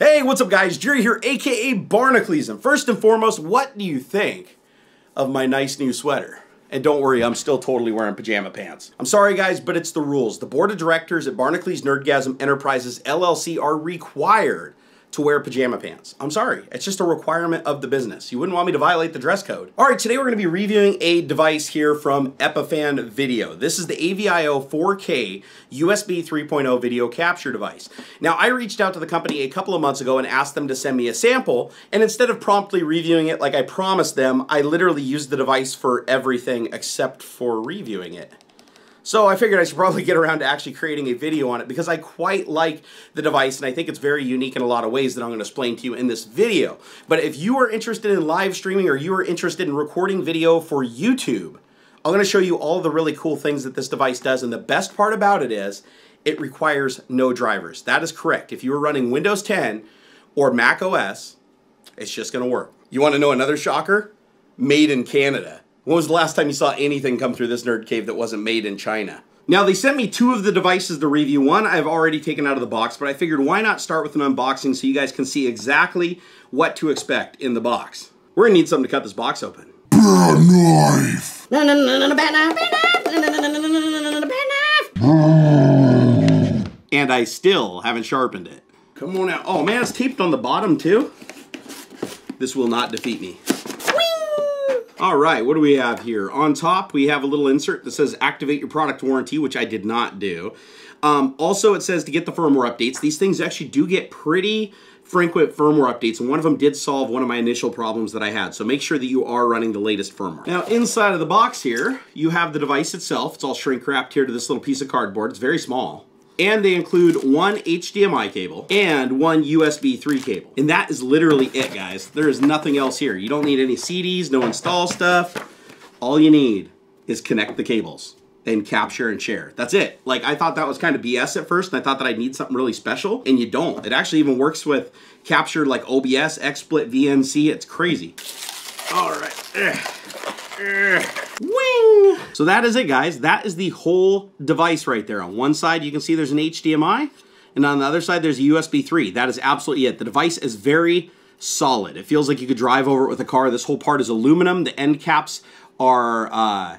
Hey, what's up guys? Jerry here, aka Barnacles. And first and foremost, what do you think of my nice new sweater? And don't worry, I'm still totally wearing pajama pants. I'm sorry guys, but it's the rules. The board of directors at Barnacles Nerdgasm Enterprises LLC are required to wear pajama pants. I'm sorry, it's just a requirement of the business. You wouldn't want me to violate the dress code. All right, today we're gonna be reviewing a device here from Epiphan Video. This is the AV.IO 4K USB 3.0 video capture device. Now, I reached out to the company a couple of months ago and asked them to send me a sample, and instead of promptly reviewing it like I promised them, I literally used the device for everything except for reviewing it. So I figured I should probably get around to actually creating a video on it because I quite like the device and I think it's very unique in a lot of ways that I'm going to explain to you in this video. But if you are interested in live streaming or you are interested in recording video for YouTube, I'm going to show you all the really cool things that this device does, and the best part about it is it requires no drivers. That is correct. If you are running Windows 10 or Mac OS, it's just going to work. You want to know another shocker? Made in Canada. When was the last time you saw anything come through this nerd cave that wasn't made in China? Now, they sent me two of the devices to review. One I've already taken out of the box, but I figured why not start with an unboxing so you guys can see exactly what to expect in the box. We're gonna need something to cut this box open. Bad knife! No, no, no, no, bad knife! No, no, no, no, no, bad knife! And I still haven't sharpened it. Come on out. Oh man, it's taped on the bottom too? This will not defeat me. All right, what do we have here? On top, we have a little insert that says activate your product warranty, which I did not do. Also, it says to get the firmware updates. These things actually do get pretty frequent firmware updates, and one of them did solve one of my initial problems that I had. So make sure that you are running the latest firmware. Now, inside of the box here, you have the device itself. It's all shrink wrapped here to this little piece of cardboard. It's very small. And they include one HDMI cable and one USB 3 cable. And that is literally it, guys. There is nothing else here. You don't need any CDs, no install stuff. All you need is connect the cables and capture and share. That's it. Like, I thought that was kind of BS at first, and I thought that I'd need something really special, and you don't. It actually even works with capture like OBS, XSplit, VNC. It's crazy. All right. Wing! So that is it, guys. That is the whole device right there. On one side, you can see there's an HDMI, and on the other side, there's a USB 3. That is absolutely it. The device is very solid. It feels like you could drive over it with a car. This whole part is aluminum. The end caps are,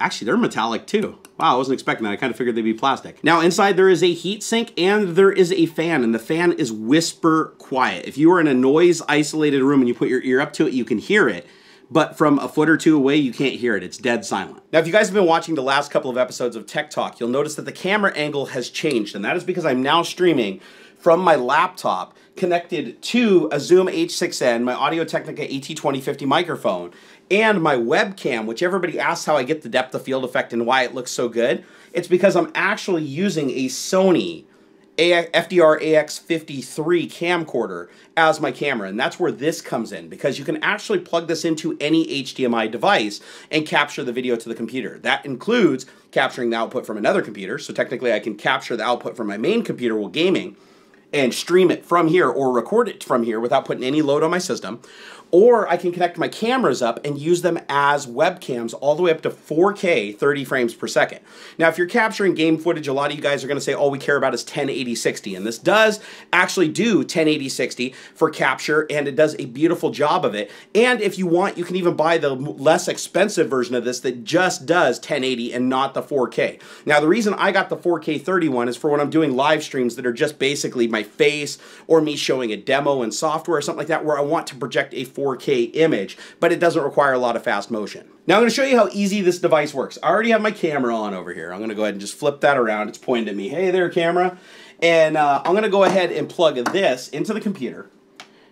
actually, they're metallic too. Wow, I wasn't expecting that. I kind of figured they'd be plastic. Now, inside there is a heat sink and there is a fan, and the fan is whisper quiet. If you are in a noise-isolated room and you put your ear up to it, you can hear it. But from a foot or two away, you can't hear it. It's dead silent. Now, if you guys have been watching the last couple of episodes of Tech Talk, you'll notice that the camera angle has changed, and that is because I'm now streaming from my laptop connected to a Zoom H6n, my Audio-Technica AT2050 microphone, and my webcam, which everybody asks how I get the depth of field effect and why it looks so good. It's because I'm actually using a Sony FDR-AX53 camcorder as my camera, and that's where this comes in, because you can actually plug this into any HDMI device and capture the video to the computer. That includes capturing the output from another computer, so technically I can capture the output from my main computer while gaming and stream it from here or record it from here without putting any load on my system. Or I can connect my cameras up and use them as webcams all the way up to 4K 30 frames per second. Now, if you're capturing game footage, a lot of you guys are going to say all we care about is 1080-60, and this does actually do 1080-60 for capture, and it does a beautiful job of it. And if you want, you can even buy the less expensive version of this that just does 1080 and not the 4K. Now, the reason I got the 4K 30 one is for when I'm doing live streams that are just basically my face or me showing a demo in software or something like that where I want to project a 4K image, but it doesn't require a lot of fast motion. Now I'm going to show you how easy this device works. I already have my camera on over here. I'm going to go ahead and just flip that around. It's pointed at me. Hey there, camera. And I'm going to go ahead and plug this into the computer.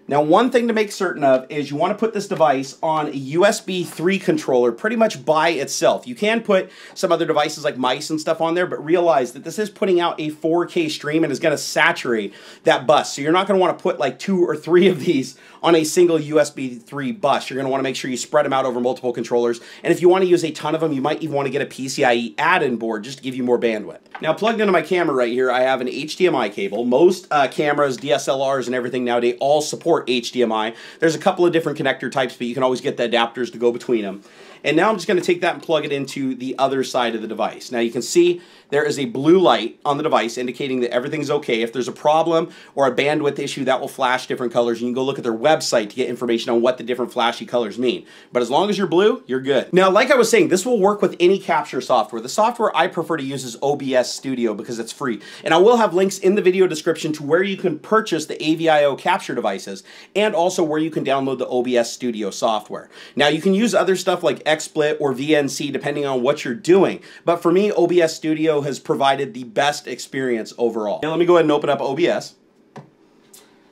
Now, one thing to make certain of is you want to put this device on a USB 3 controller pretty much by itself. You can put some other devices like mice and stuff on there, but realize that this is putting out a 4K stream and is going to saturate that bus. So you're not going to want to put like 2 or 3 of these on a single USB 3 bus. You're going to want to make sure you spread them out over multiple controllers. And if you want to use a ton of them, you might even want to get a PCIe add-in board just to give you more bandwidth. Now, plugged into my camera right here, I have an HDMI cable. Most cameras, DSLRs, and everything nowadays all support HDMI. There's a couple of different connector types, but you can always get the adapters to go between them. And now I'm just going to take that and plug it into the other side of the device. Now you can see there is a blue light on the device indicating that everything's okay. If there's a problem or a bandwidth issue, that will flash different colors. You can go look at their website to get information on what the different flashy colors mean. But as long as you're blue, you're good. Now, like I was saying, this will work with any capture software. The software I prefer to use is OBS Studio because it's free. And I will have links in the video description to where you can purchase the AV.IO capture devices and also where you can download the OBS Studio software. Now, you can use other stuff like XSplit or VNC depending on what you're doing. But for me, OBS Studio has provided the best experience overall. Now, let me go ahead and open up OBS. It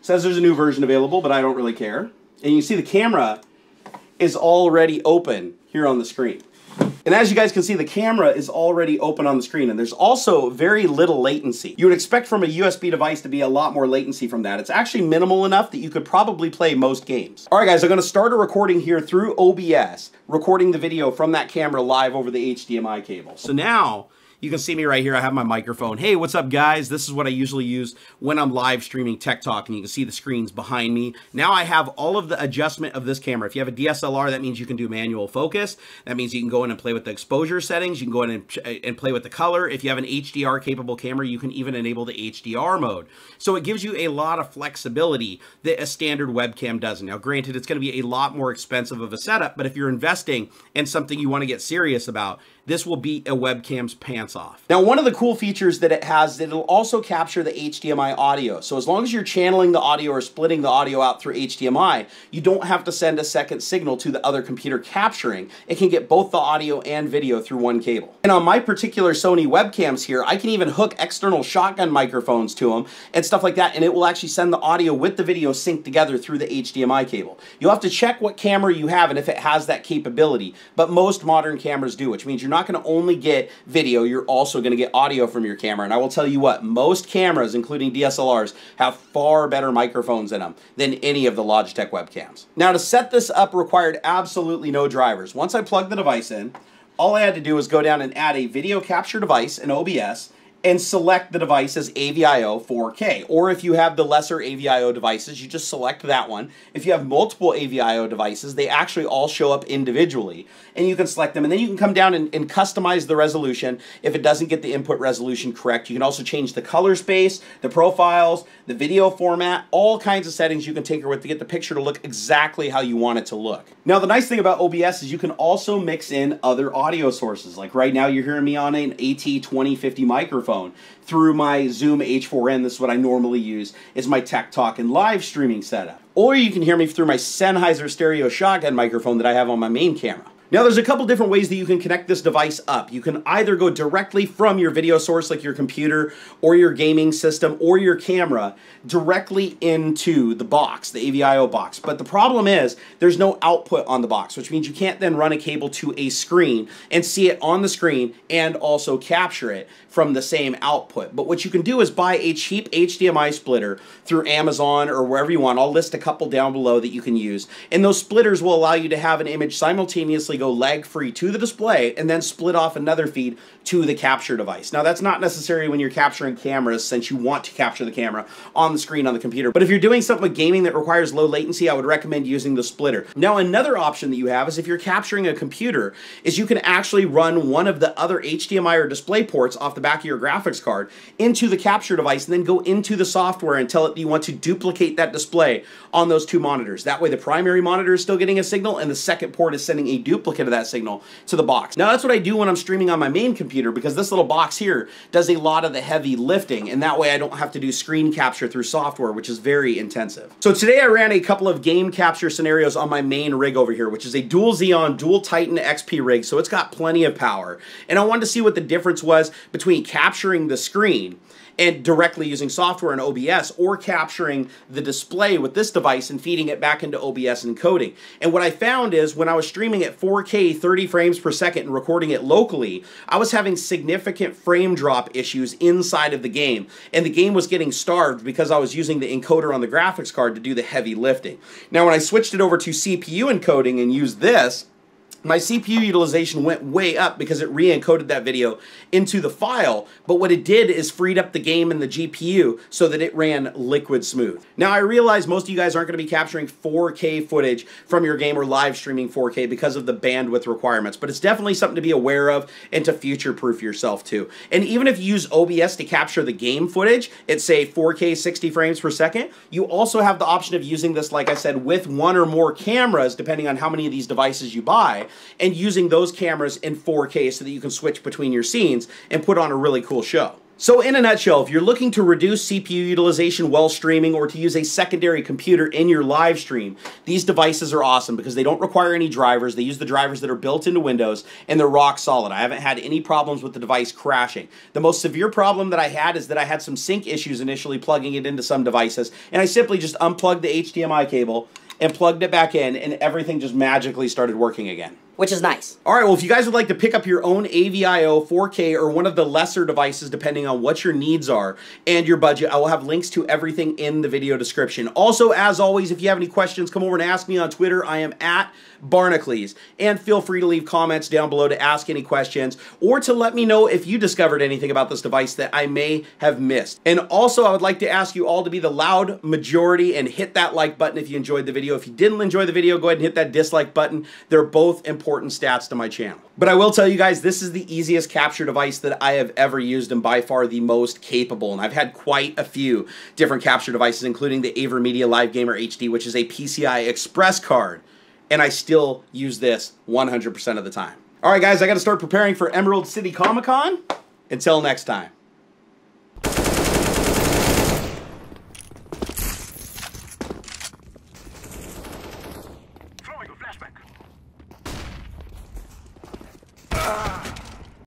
says there's a new version available, but I don't really care. And you see the camera is already open here on the screen. And as you guys can see, the camera is already open on the screen, and there's also very little latency. You would expect from a USB device to be a lot more latency from that. It's actually minimal enough that you could probably play most games. All right, guys, I'm going to start a recording here through OBS, recording the video from that camera live over the HDMI cable. So now you can see me right here. I have my microphone. Hey, what's up, guys? This is what I usually use when I'm live streaming Tech Talk, and you can see the screens behind me. Now I have all of the adjustment of this camera. If you have a DSLR, that means you can do manual focus. That means you can go in and play with the exposure settings. You can go in and play with the color. If you have an HDR-capable camera, you can even enable the HDR mode. So it gives you a lot of flexibility that a standard webcam doesn't. Now, granted, it's going to be a lot more expensive of a setup, but if you're investing in something you want to get serious about, this will beat a webcam's pants off. Now, one of the cool features that it has, that it'll also capture the HDMI audio. So as long as you're channeling the audio or splitting the audio out through HDMI, you don't have to send a second signal to the other computer capturing. It can get both the audio and video through one cable. And on my particular Sony webcams here, I can even hook external shotgun microphones to them and stuff like that, and it will actually send the audio with the video synced together through the HDMI cable. You'll have to check what camera you have and if it has that capability, but most modern cameras do, which means you're not going to only get video, you're also going to get audio from your camera. And I will tell you what, most cameras, including DSLRs, have far better microphones in them than any of the Logitech webcams. Now, to set this up required absolutely no drivers. Once I plugged the device in, all I had to do was go down and add a video capture device in OBS and select the device as AV.IO 4K. Or if you have the lesser AV.IO devices, you just select that one. If you have multiple AV.IO devices, they actually all show up individually, and you can select them. And then you can come down and customize the resolution if it doesn't get the input resolution correct. You can also change the color space, the profiles, the video format, all kinds of settings you can tinker with to get the picture to look exactly how you want it to look. Now, the nice thing about OBS is you can also mix in other audio sources. Like right now, you're hearing me on an AT2050 microphone through my Zoom H4n. This is what I normally use is my Tech Talk and live streaming setup. Or you can hear me through my Sennheiser stereo shotgun microphone that I have on my main camera. Now, there's a couple different ways that you can connect this device up. You can either go directly from your video source, like your computer or your gaming system or your camera, directly into the box, the AV.IO box. But the problem is there's no output on the box, which means you can't then run a cable to a screen and see it on the screen and also capture it from the same output. But what you can do is buy a cheap HDMI splitter through Amazon or wherever you want. I'll list a couple down below that you can use. And those splitters will allow you to have an image simultaneously go lag-free to the display and then split off another feed to the capture device. Now, that's not necessary when you're capturing cameras, since you want to capture the camera on the screen on the computer. But if you're doing something like gaming that requires low latency, I would recommend using the splitter. Now, another option that you have is if you're capturing a computer, is you can actually run one of the other HDMI or display ports off the back of your graphics card into the capture device and then go into the software and tell it that you want to duplicate that display on those two monitors. That way the primary monitor is still getting a signal and the second port is sending a duplicate of that signal to the box. Now, that's what I do when I'm streaming on my main computer, because this little box here does a lot of the heavy lifting, and that way I don't have to do screen capture through software, which is very intensive. So today I ran a couple of game capture scenarios on my main rig over here, which is a dual Xeon, dual Titan XP rig, so it's got plenty of power. And I wanted to see what the difference was between capturing the screen and directly using software in OBS, or capturing the display with this device and feeding it back into OBS encoding. And what I found is when I was streaming at 4K 30 frames per second and recording it locally, I was having significant frame drop issues inside of the game, and the game was getting starved because I was using the encoder on the graphics card to do the heavy lifting. Now, when I switched it over to CPU encoding and used this, My CPU utilization went way up because it re-encoded that video into the file, but what it did is freed up the game and the GPU so that it ran liquid smooth. Now I realize most of you guys aren't going to be capturing 4K footage from your game or live streaming 4K because of the bandwidth requirements, but it's definitely something to be aware of and to future-proof yourself too. And even if you use OBS to capture the game footage at say 4K 60 frames per second, you also have the option of using this, like I said, with one or more cameras, depending on how many of these devices you buy, and using those cameras in 4K so that you can switch between your scenes and put on a really cool show. So in a nutshell, if you're looking to reduce CPU utilization while streaming or to use a secondary computer in your live stream, these devices are awesome because they don't require any drivers. They use the drivers that are built into Windows and they're rock solid. I haven't had any problems with the device crashing. The most severe problem that I had is that I had some sync issues initially plugging it into some devices, and I simply just unplugged the HDMI cable and plugged it back in, and everything just magically started working again. Which is nice. All right, well, if you guys would like to pick up your own AV.IO 4K or one of the lesser devices, depending on what your needs are and your budget, I will have links to everything in the video description. Also, as always, if you have any questions, come over and ask me on Twitter. I am at Barnacles. And feel free to leave comments down below to ask any questions or to let me know if you discovered anything about this device that I may have missed. And also, I would like to ask you all to be the loud majority and hit that like button if you enjoyed the video. If you didn't enjoy the video, go ahead and hit that dislike button. They're both important stats to my channel. But I will tell you guys, this is the easiest capture device that I have ever used and by far the most capable. And I've had quite a few different capture devices, including the AverMedia Live Gamer HD, which is a PCI Express card. And I still use this 100% of the time. All right, guys, I got to start preparing for Emerald City Comic Con. Until next time.